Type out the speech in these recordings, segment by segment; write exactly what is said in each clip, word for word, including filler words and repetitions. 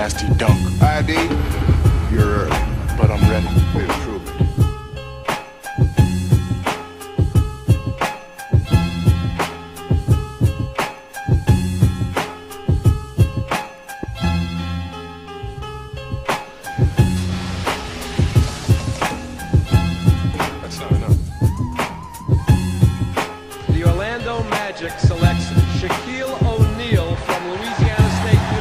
nasty dunk. I D? You're early, but I'm ready. We'll prove it. Selects Shaquille O'Neal from Louisiana State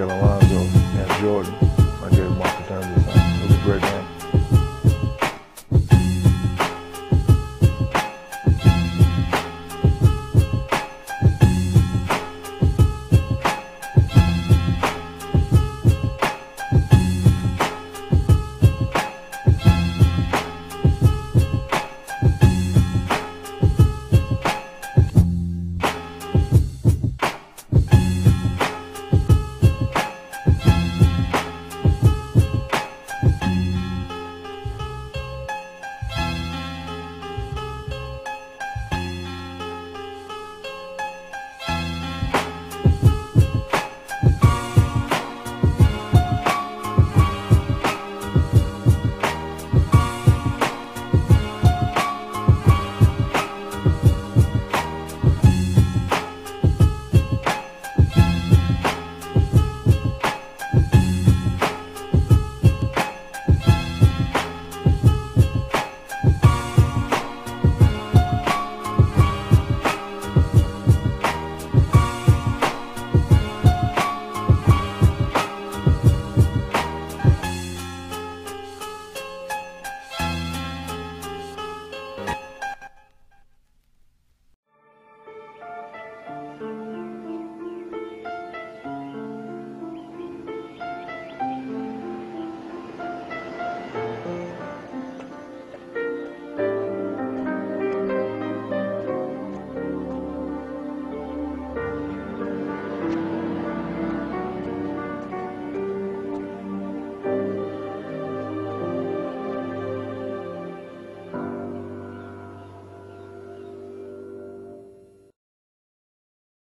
Alonzo and Jordan. I gave them my fraternity time. It was a great game.